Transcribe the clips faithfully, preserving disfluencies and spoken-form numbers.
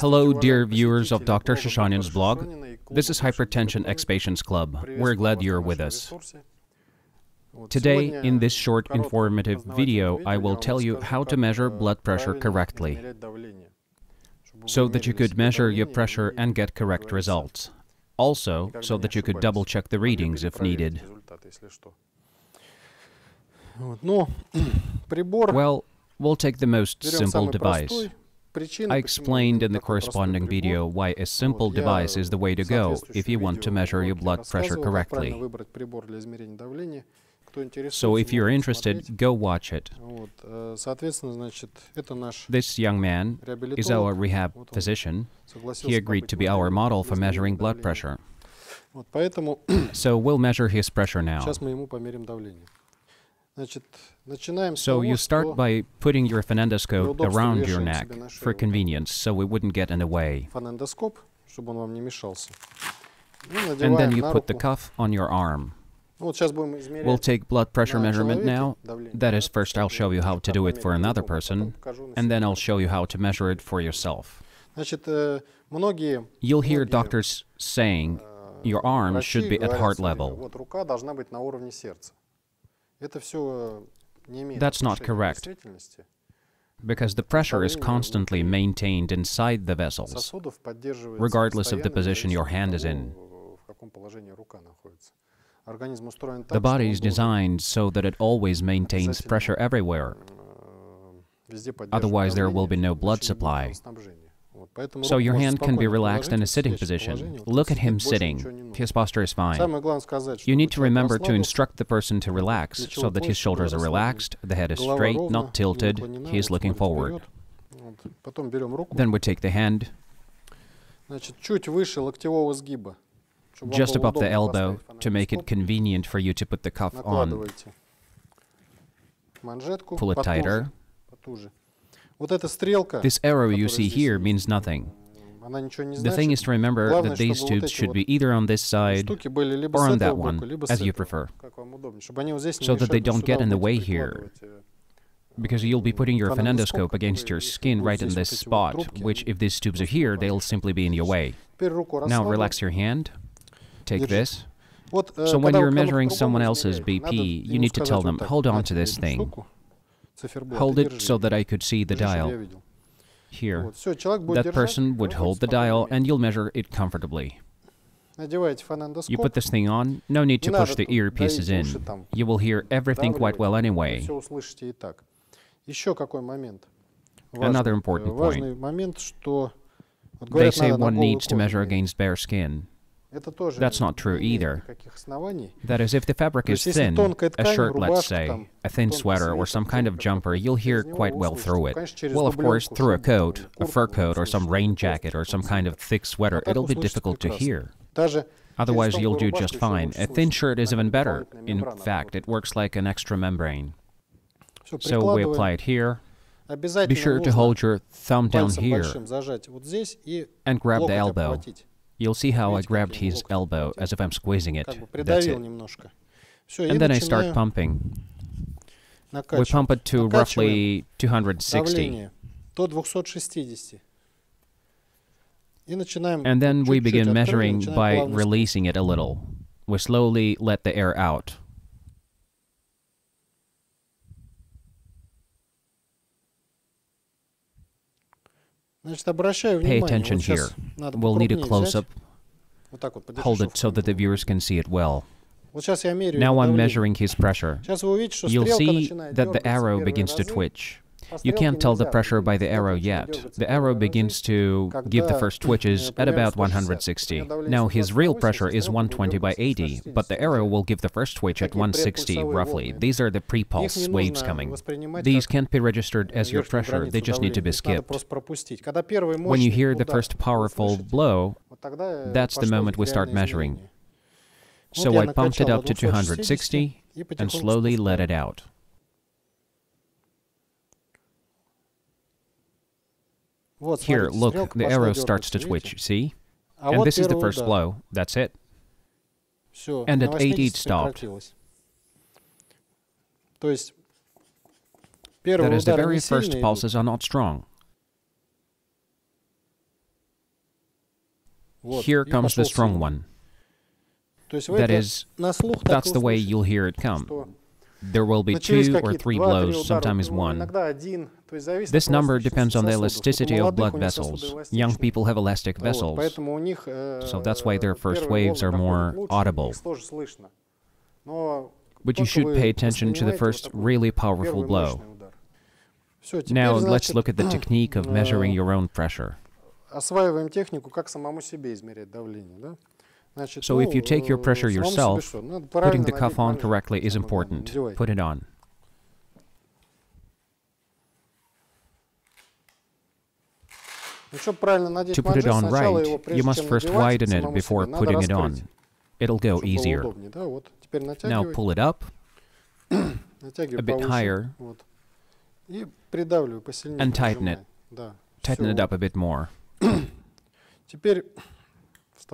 Hello, dear viewers of Doctor Shishonin's blog. This is Hypertension Ex-Patients Club. We're glad you're with us. Today, in this short informative video, I will tell you how to measure blood pressure correctly, so that you could measure your pressure and get correct results. Also, so that you could double-check the readings if needed. Well, we'll take the most simple device. I explained in the corresponding video why a simple device is the way to go if you want to measure your blood pressure correctly. So if you're interested, go watch it. This young man is our rehab physician. He agreed to be our model for measuring blood pressure. So we'll measure his pressure now. So you start by putting your phonendoscope around your neck for convenience, so it wouldn't get in the way. And then you put the cuff on your arm. We'll take blood pressure measurement now. That is, first I'll show you how to do it for another person, and then I'll show you how to measure it for yourself. You'll hear doctors saying your arm should be at heart level. That's not correct, because the pressure is constantly maintained inside the vessels, regardless of the position your hand is in. The body is designed so that it always maintains pressure everywhere. Otherwise, there will be no blood supply. So your hand can be relaxed in a sitting position. Look at him sitting. His posture is fine. You need to remember to instruct the person to relax so that his shoulders are relaxed, the head is straight, not tilted, he is looking forward. Then we take the hand just above the elbow to make it convenient for you to put the cuff on. Pull it tighter. This arrow you see here means nothing. The thing is to remember that these tubes should be either on this side or on that one, as you prefer, so that they don't get in the way here, because you'll be putting your phonendoscope against your skin right in this spot, which, if these tubes are here, they'll simply be in your way. Now relax your hand. Take this. So when you're measuring someone else's B P, you need to tell them, hold on to this thing. Hold it so that I could see the dial. Here. That person would hold the dial, and you'll measure it comfortably. You put this thing on, no need to push the earpieces in. You will hear everything quite well anyway. Another important point. They say one needs to measure against bare skin. That's not true either. That is, if the fabric is thin, a shirt, let's say, a thin sweater or some kind of jumper, you'll hear quite well through it. Well, of course, through a coat, a fur coat or some rain jacket or some kind of thick sweater, it'll be difficult to hear. Otherwise, you'll do just fine. A thin shirt is even better. In fact, it works like an extra membrane. So we apply it here. Be sure to hold your thumb down here and grab the elbow. You'll see how I grabbed his elbow, as if I'm squeezing it. That's it. And then I start pumping. We pump it to roughly two hundred sixty. And then we begin measuring by releasing it a little. We slowly let the air out. Pay attention here. We'll need a close-up. Hold it so that the viewers can see it well. Now I'm measuring his pressure. You'll see that the arrow begins to twitch. You can't tell the pressure by the arrow yet. The arrow begins to give the first twitches at about one hundred sixty. Now his real pressure is one twenty by eighty, but the arrow will give the first twitch at one sixty, roughly. These are the pre-pulse waves coming. These can't be registered as your pressure, they just need to be skipped. When you hear the first powerful blow, that's the moment we start measuring. So I pumped it up to two hundred sixty and slowly let it out. Here, look, the arrow starts to twitch, see? And this is the first blow, that's it. And at eighty it stopped. That is, the very first pulses are not strong. here comes the strong one. That is, that's the way you'll hear it come. There will be two or three blows, sometimes one. This number depends on the elasticity of blood vessels. Young people have elastic vessels, so that's why their first waves are more audible. But you should pay attention to the first really powerful blow. Now let's look at the technique of measuring your own pressure. So if you take your pressure yourself, putting the cuff on correctly is important. Put it on. To put it on right, you must first widen it before putting it on. It'll go easier. Now pull it up, a bit higher, and tighten it. Tighten it up a bit more.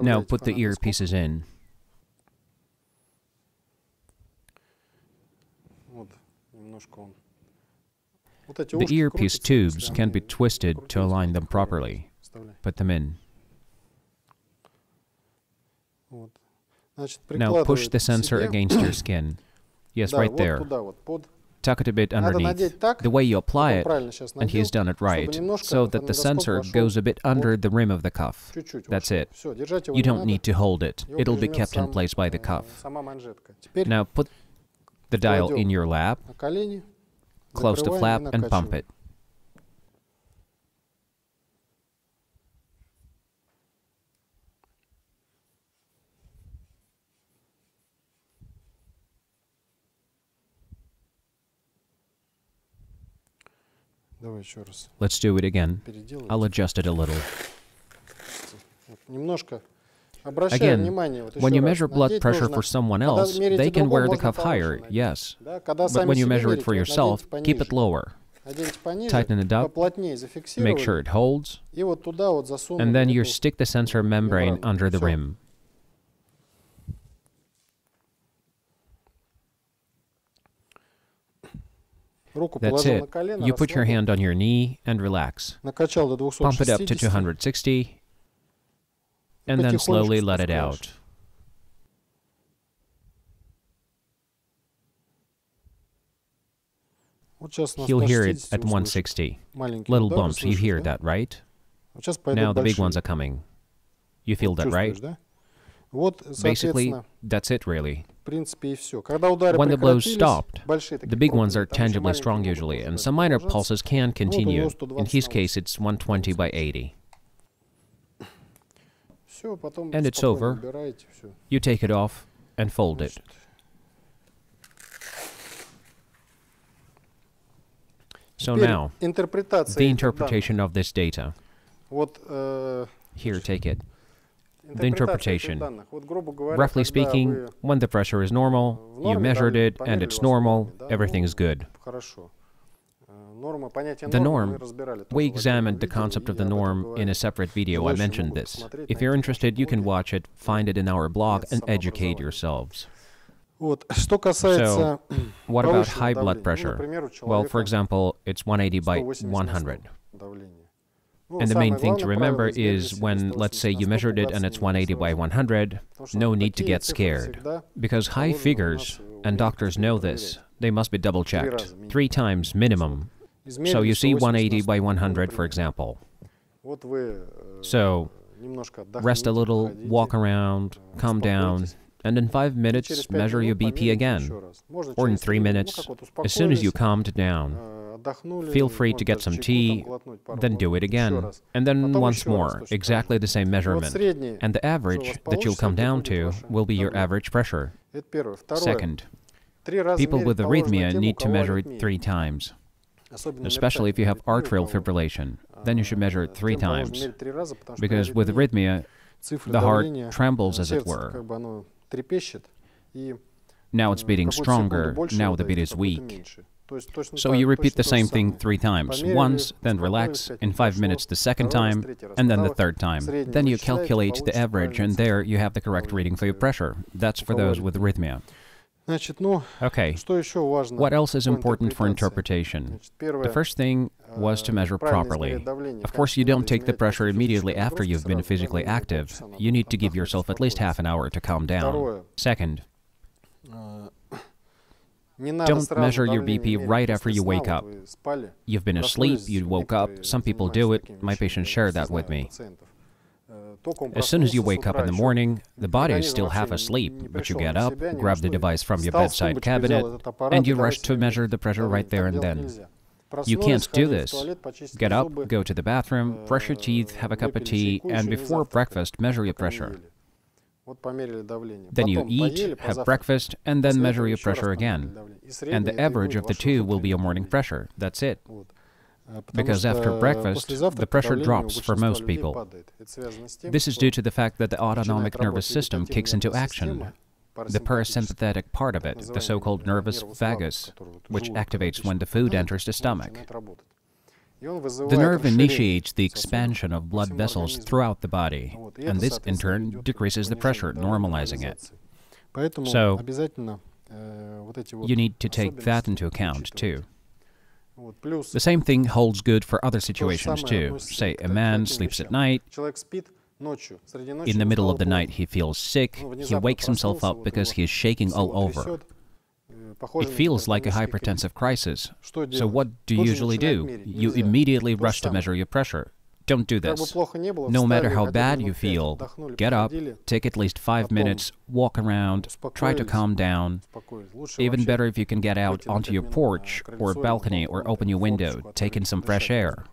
Now put the earpieces in. The earpiece tubes can be twisted to align them properly. Put them in. Now push the sensor against your skin. Yes, right there. Tuck it a bit underneath, the way you apply it, and he has done it right, so that the sensor goes a bit under the rim of the cuff. That's it. You don't need to hold it. It'll be kept in place by the cuff. Now put the dial in your lap, close the flap, and pump it. Let's do it again. I'll adjust it a little. Again, when you measure blood pressure for someone else, they can wear the cuff higher, yes. But when you measure it for yourself, keep it lower. Tighten it up, make sure it holds, and then you stick the sensor membrane under the rim. That's it. You put your hand on your knee and relax. Pump it up to two hundred sixty, and then slowly let it out. You'll hear it at one sixty. Little bumps, you hear that, right? Now the big ones are coming. You feel that, right? Basically, that's it, really. When the blows stopped, the big ones are tangibly strong usually, and some minor pulses can continue. In his case, it's one twenty by eighty. And it's over. You take it off and fold it. So now, the interpretation of this data. Here, take it. The interpretation. Roughly speaking, when the pressure is normal, you measured it and it's normal, everything is good. The norm, we examined the concept of the norm in a separate video, I mentioned this. If you're interested, you can watch it, find it in our blog, and educate yourselves. So, what about high blood pressure? Well, for example, it's one eighty by one hundred. And the main thing to remember is when, let's say, you measured it and it's one eighty by one hundred, no need to get scared. Because high figures, and doctors know this, they must be double-checked, three times minimum. So you see one eighty by one hundred, for example. So rest a little, walk around, calm down, and in five minutes measure your B P again, or in three minutes, as soon as you calmed down. Feel free to get some tea, then do it again, and then once more, exactly the same measurement. And the average that you'll come down to will be your average pressure. Second, people with arrhythmia need to measure it three times, especially if you have atrial fibrillation. Then you should measure it three times, because with arrhythmia, the heart trembles, as it were. Now it's beating stronger, now the beat is weak. So you repeat the same thing three times, once, then relax, in five minutes the second time, and then the third time. Then you calculate the average, and there you have the correct reading for your pressure. That's for those with arrhythmia. Okay, what else is important for interpretation? The first thing was to measure properly. Of course, you don't take the pressure immediately after you've been physically active. You need to give yourself at least half an hour to calm down. Second, don't measure your B P right after you wake up. You've been asleep, you woke up, some people do it, my patients share that with me. As soon as you wake up in the morning, the body is still half asleep, but you get up, grab the device from your bedside cabinet, and you rush to measure the pressure right there and then. You can't do this. Get up, go to the bathroom, brush your teeth, have a cup of tea, and before breakfast, measure your pressure. Then you eat, have breakfast, and then measure your pressure again. And the average of the two will be your morning pressure. That's it. Because after breakfast, the pressure drops for most people. This is due to the fact that the autonomic nervous system kicks into action, the parasympathetic part of it, the so-called nervus vagus, which activates when the food enters the stomach. The nerve initiates the expansion of blood vessels throughout the body, and this in turn decreases the pressure, normalizing it. So, you need to take that into account, too. The same thing holds good for other situations too. Say, a man sleeps at night, in the middle of the night he feels sick, he wakes himself up because he is shaking all over. It feels like a hypertensive crisis. So what do you usually do? You immediately rush to measure your pressure. Don't do this. No matter how bad you feel, get up, take at least five minutes, walk around, try to calm down. Even better if you can get out onto your porch or balcony or open your window, take in some fresh air.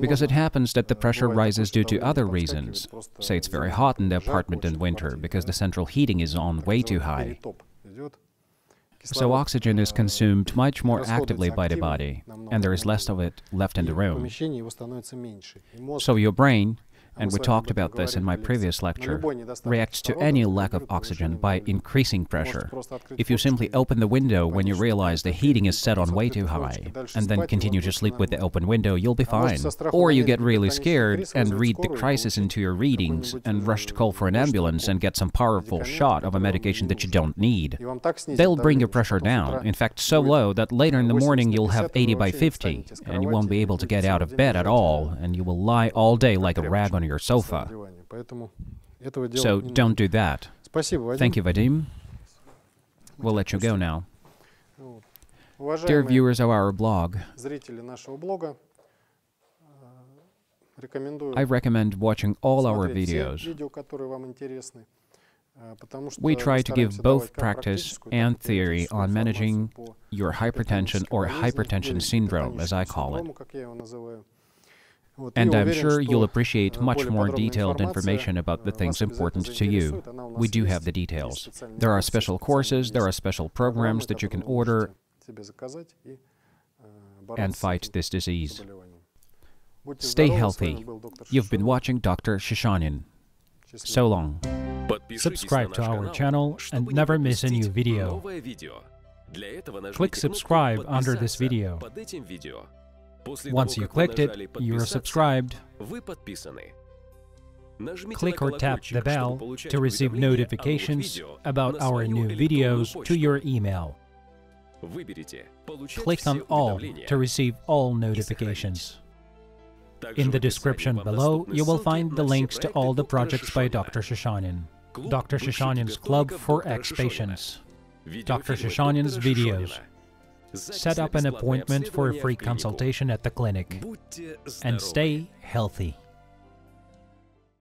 Because it happens that the pressure rises due to other reasons. Say it's very hot in the apartment in winter because the central heating is on way too high. So oxygen is consumed much more actively by the body, and there is less of it left in the room. So your brain, and we talked about this in my previous lecture, reacts to any lack of oxygen by increasing pressure. If you simply open the window when you realize the heating is set on way too high, and then continue to sleep with the open window, you'll be fine. Or you get really scared and read the crisis into your readings and rush to call for an ambulance and get some powerful shot of a medication that you don't need. They'll bring your pressure down, in fact so low that later in the morning you'll have eighty by fifty, and you won't be able to get out of bed at all, and you will lie all day like a rag on your sofa. So don't do that. Thank you, Vadim. We'll let you go now. Dear viewers of our blog, I recommend watching all our videos. We try to give both practice and theory on managing your hypertension or hypertension syndrome, as I call it. And I'm sure you'll appreciate much more detailed information about the things important to you. We do have the details. There are special courses, there are special programs that you can order and fight this disease. Stay healthy. You've been watching Doctor Shishonin. So long. Subscribe to our channel and never miss a new video. Click subscribe under this video. Once you clicked it, you are subscribed. Click or tap the bell to receive notifications about our new videos to your email. Click on all to receive all notifications. In the description below, you will find the links to all the projects by Doctor Shishonin. Doctor Shishonin's Club for Ex-Patients. Doctor Shishonin's videos. Set up an appointment for a free consultation at the clinic, and stay healthy.